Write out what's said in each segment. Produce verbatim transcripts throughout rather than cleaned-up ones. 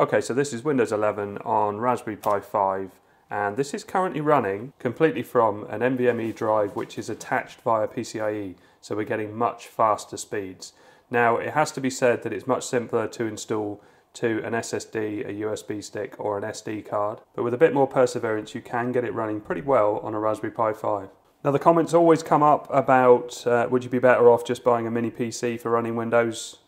Okay, so this is Windows eleven on Raspberry Pi five, and this is currently running completely from an N V M e drive which is attached via P C I E, so we're getting much faster speeds. Now, it has to be said that it's much simpler to install to an S S D, a U S B stick or an S D card, but with a bit more perseverance you can get it running pretty well on a Raspberry Pi five. Now, the comments always come up about uh, would you be better off just buying a mini P C for running Windows?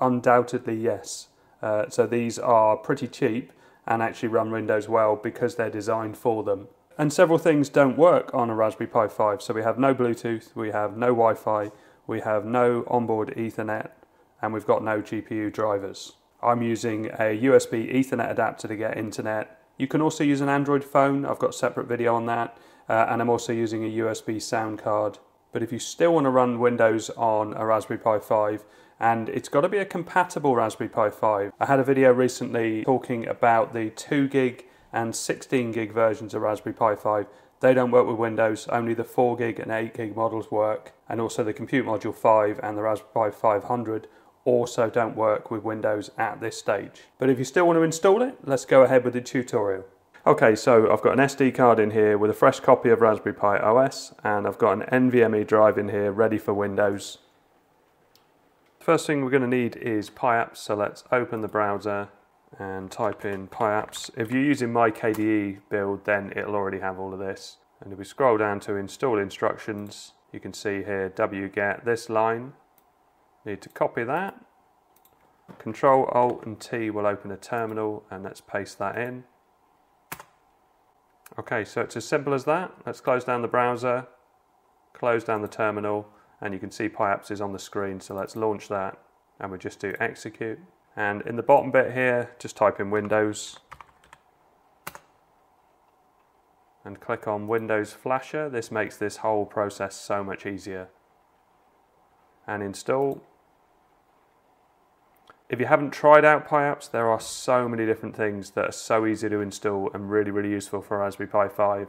Undoubtedly yes. Uh, so these are pretty cheap and actually run Windows well because they're designed for them. And several things don't work on a Raspberry Pi five. So we have no Bluetooth, we have no Wi-Fi, we have no onboard Ethernet, and we've got no G P U drivers. I'm using a U S B Ethernet adapter to get internet. You can also use an Android phone. I've got a separate video on that. Uh, and I'm also using a U S B sound card. But if you still want to run Windows on a Raspberry Pi five, and it's got to be a compatible Raspberry Pi five. I had a video recently talking about the two gig and sixteen gig versions of Raspberry Pi five. They don't work with Windows, only the four gig and eight gig models work, and also the Compute Module five and the Raspberry Pi five hundred also don't work with Windows at this stage. But if you still want to install it, let's go ahead with the tutorial. Okay, so I've got an S D card in here with a fresh copy of Raspberry Pi O S, and I've got an N V M e drive in here ready for Windows. First thing we're going to need is Pi-Apps, so let's open the browser and type in Pi-Apps. If you're using my K D E build, then it'll already have all of this. And if we scroll down to install instructions, you can see here wget this line. Need to copy that. Control Alt and T will open a terminal, and let's paste that in. Okay, so it's as simple as that. Let's close down the browser, close down the terminal, and you can see Pi-Apps is on the screen, so let's launch that, and we just do execute. And in the bottom bit here, just type in Windows, and click on Windows Flasher. This makes this whole process so much easier. And install. If you haven't tried out Pi-Apps, there are so many different things that are so easy to install and really, really useful for Raspberry Pi five.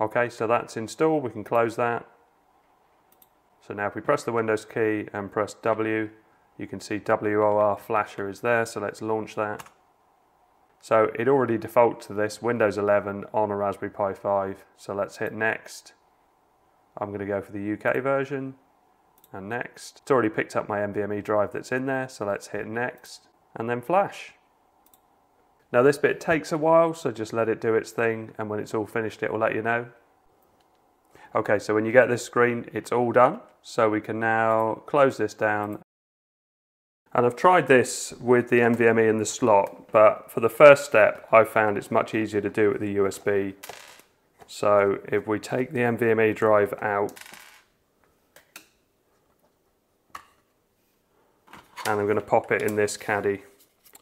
Okay, so that's installed, we can close that. So now if we press the Windows key and press W, you can see WOR Flasher is there, so let's launch that. So it already defaults to this, Windows eleven on a Raspberry Pi five, so let's hit next. I'm going to go for the U K version. And next. It's already picked up my N V M e drive that's in there, so let's hit next and then flash. Now this bit takes a while, so just let it do its thing, and when it's all finished it will let you know. Okay, so when you get this screen it's all done, so we can now close this down. And I've tried this with the N V M e in the slot, but for the first step I found it's much easier to do with the U S B. So if we take the N V M e drive out, and I'm going to pop it in this caddy.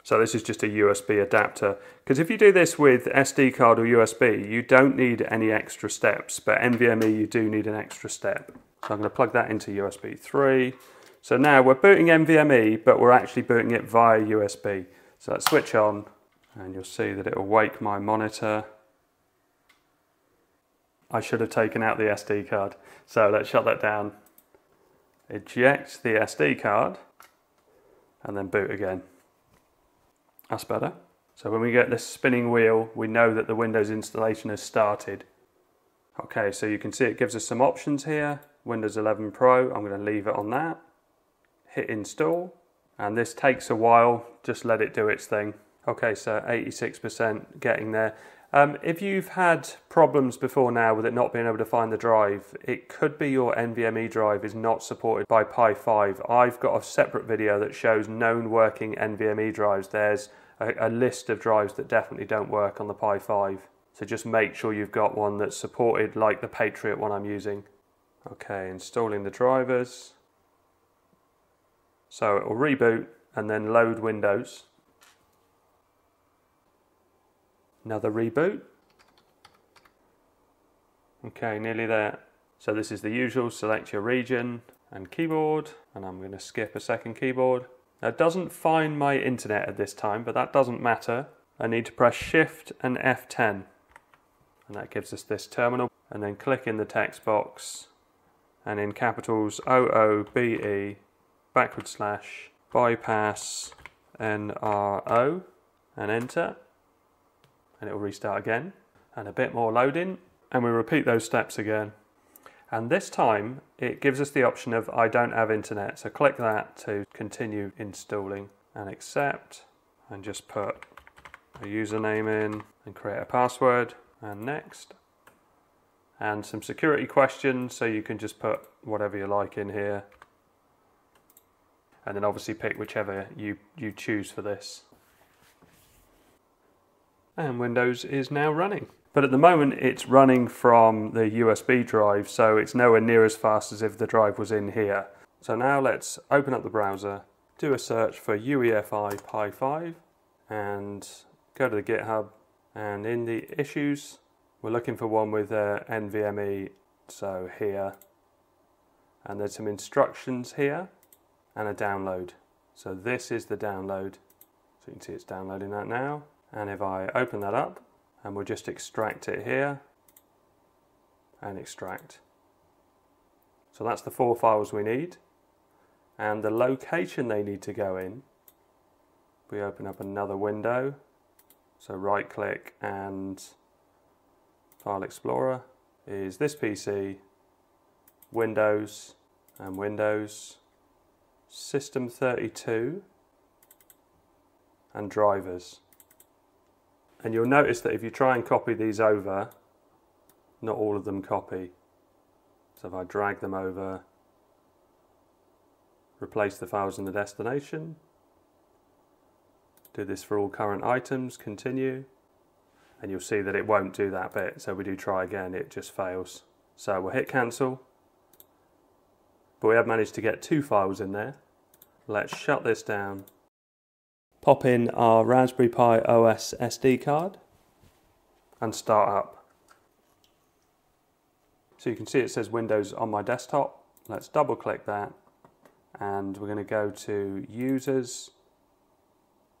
So this is just a U S B adapter, because if you do this with S D card or U S B you don't need any extra steps, but N V M e you do need an extra step. So I'm going to plug that into U S B three. So now we're booting N V M e, but we're actually booting it via U S B. So let's switch on, and you'll see that it will wake my monitor. I should have taken out the S D card, so let's shut that down. Eject the S D card. And then boot again. That's better. So when we get this spinning wheel, we know that the Windows installation has started. Okay, so you can see it gives us some options here. Windows eleven Pro, I'm going to leave it on that. Hit install, and this takes a while, just let it do its thing. Okay, so eighty-six percent getting there. Um, if you've had problems before now with it not being able to find the drive, it could be your N V M e drive is not supported by Pi five. I've got a separate video that shows known working N V M e drives. There's a, a list of drives that definitely don't work on the Pi five. So just make sure you've got one that's supported, like the Patriot one I'm using. Okay, installing the drivers. So it will reboot and then load Windows. Another reboot. Okay, nearly there. So this is the usual, select your region and keyboard, and I'm going to skip a second keyboard. Now it doesn't find my internet at this time, but that doesn't matter. I need to press Shift and F ten, and that gives us this terminal, and then click in the text box, and in capitals O O B E, backward slash, bypass N R O. and enter, and it will restart again, and a bit more loading, and we repeat those steps again. And this time it gives us the option of I don't have internet, so click that to continue installing and accept, and just put a username in and create a password and next. And some security questions, so you can just put whatever you like in here, and then obviously pick whichever you, you choose for this. And Windows is now running. But at the moment it's running from the U S B drive, so it's nowhere near as fast as if the drive was in here. So now let's open up the browser, do a search for U E F I Pi five, and go to the GitHub, and in the issues, we're looking for one with uh, N V M E, so here, and there's some instructions here, and a download. So this is the download, so you can see it's downloading that now, and if I open that up, and we'll just extract it here, and extract. So that's the four files we need, and the location they need to go in. We open up another window, so right click and File Explorer is this P C, Windows, and Windows, System thirty-two, and drivers. And you'll notice that if you try and copy these over, not all of them copy. So if I drag them over, replace the files in the destination, do this for all current items, continue, and you'll see that it won't do that bit. So we do try again, it just fails. So we'll hit cancel, but we have managed to get two files in there. Let's shut this down. Pop in our Raspberry Pi O S S D card and start up. So you can see it says Windows on my desktop. Let's double click that, and we're going to go to Users,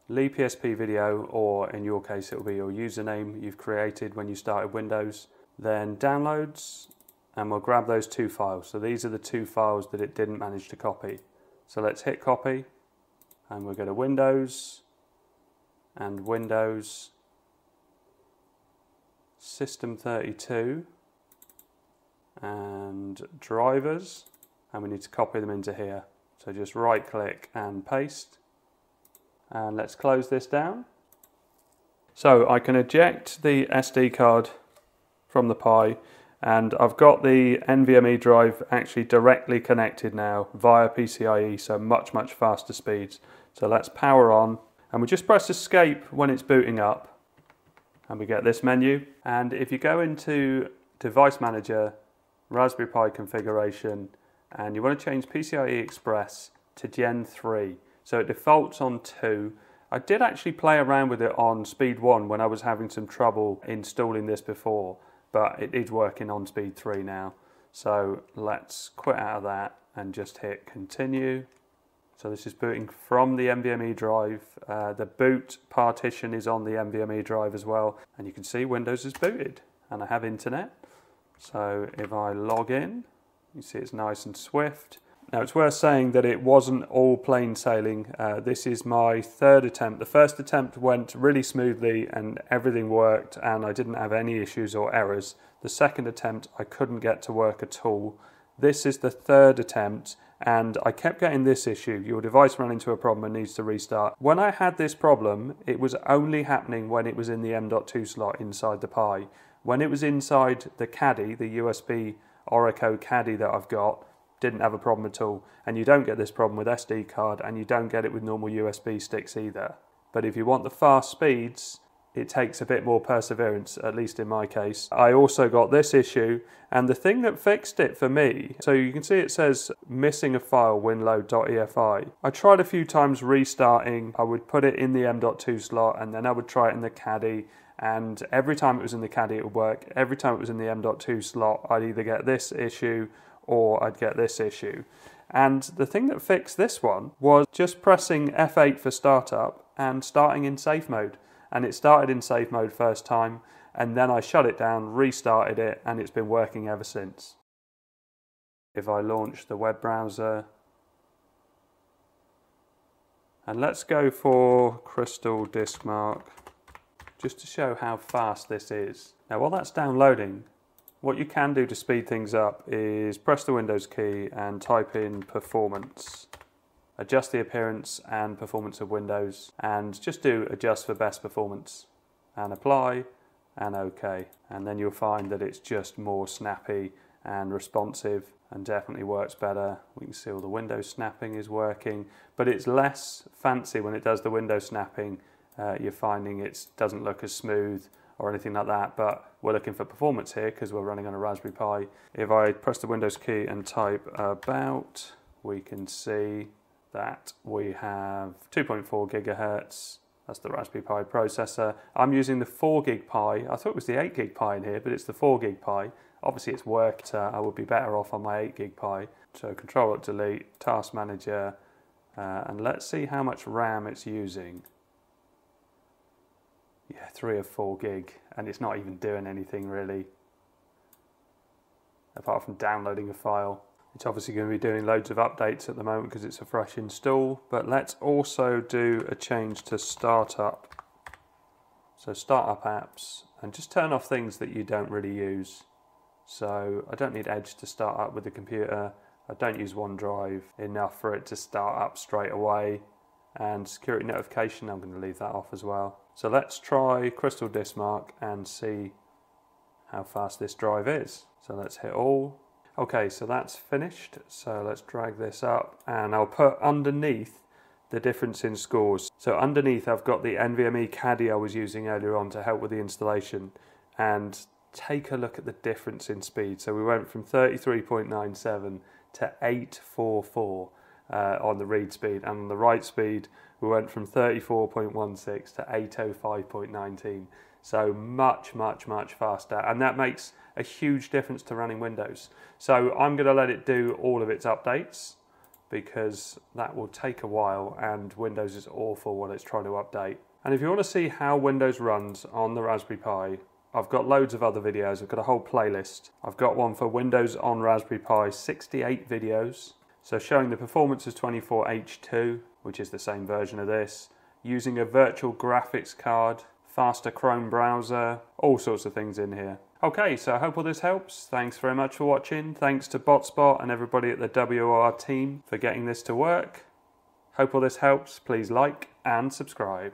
Lee P S P Video, or in your case it will be your username you've created when you started Windows. Then Downloads, and we'll grab those two files. So these are the two files that it didn't manage to copy. So let's hit copy, and we'll go to Windows, and Windows, System thirty-two, and drivers, and we need to copy them into here. So just right click and paste, and let's close this down. So I can eject the S D card from the Pi, and I've got the N V M E drive actually directly connected now via P C I E, so much, much faster speeds. So let's power on, and we just press escape when it's booting up, and we get this menu. And if you go into Device Manager, Raspberry Pi configuration, and you want to change P C I E Express to Gen three, so it defaults on two. I did actually play around with it on speed one when I was having some trouble installing this before, but it is working on speed three now. So let's quit out of that and just hit continue. So this is booting from the N V M E drive. Uh, the boot partition is on the N V M E drive as well. And you can see Windows is booted and I have internet. So if I log in, you see it's nice and swift. Now it's worth saying that it wasn't all plain sailing. Uh, this is my third attempt. The first attempt went really smoothly and everything worked and I didn't have any issues or errors. The second attempt I couldn't get to work at all. This is the third attempt and I kept getting this issue. Your device ran into a problem and needs to restart. When I had this problem, it was only happening when it was in the M dot two slot inside the Pi. When it was inside the caddy, the U S B Orico caddy that I've got, didn't have a problem at all, and you don't get this problem with S D card and you don't get it with normal U S B sticks either. But if you want the fast speeds, it takes a bit more perseverance, at least in my case. I also got this issue, and the thing that fixed it for me, so you can see it says missing a file, winload dot E F I. I tried a few times restarting, I would put it in the M dot two slot and then I would try it in the caddy, and every time it was in the caddy it would work, every time it was in the M dot two slot I'd either get this issue or I'd get this issue. And the thing that fixed this one was just pressing F eight for startup and starting in safe mode. And it started in safe mode first time, and then I shut it down, restarted it, and it's been working ever since. If I launch the web browser And let's go for Crystal Disk Mark, just to show how fast this is. Now while that's downloading, what you can do to speed things up is press the Windows key and type in performance. Adjust the appearance and performance of Windows, and just do adjust for best performance and apply and OK. And then you'll find that it's just more snappy and responsive and definitely works better. We can see all the window snapping is working, but it's less fancy when it does the window snapping. Uh, you're finding it doesn't look as smooth or anything like that, but we're looking for performance here because we're running on a Raspberry Pi. If I press the Windows key and type about, we can see that we have two point four gigahertz. That's the Raspberry Pi processor. I'm using the four gig Pi. I thought it was the eight gig Pi in here, but it's the four gig Pi. Obviously it's worked. Uh, I would be better off on my eight gig Pi. So Control Alt Delete, Task Manager, uh, and let's see how much RAM it's using. Yeah, three or four gig, and it's not even doing anything really, apart from downloading a file. It's obviously going to be doing loads of updates at the moment because it's a fresh install, but let's also do a change to startup. So startup apps, and just turn off things that you don't really use. So I don't need Edge to start up with the computer. I don't use OneDrive enough for it to start up straight away. And security notification, I'm going to leave that off as well. So let's try Crystal Disk Mark and see how fast this drive is. So let's hit all. Okay, so that's finished. So let's drag this up, and I'll put underneath the difference in scores. So underneath I've got the NVMe caddy I was using earlier on to help with the installation, and take a look at the difference in speed. So we went from thirty-three point nine seven to eight forty-four. Uh, on the read speed, and on the write speed we went from thirty-four point one six to eight oh five point one nine, so much much much faster, and that makes a huge difference to running Windows. So I'm going to let it do all of its updates because that will take a while, and Windows is awful when it's trying to update. And if you want to see how Windows runs on the Raspberry Pi, I've got loads of other videos. I've got a whole playlist. I've got one for Windows on Raspberry Pi, sixty-eight videos. So showing the performance of twenty-four H two, which is the same version of this, using a virtual graphics card, faster Chrome browser, all sorts of things in here. Okay, so I hope all this helps. Thanks very much for watching. Thanks to Botspot and everybody at the W R team for getting this to work. Hope all this helps. Please like and subscribe.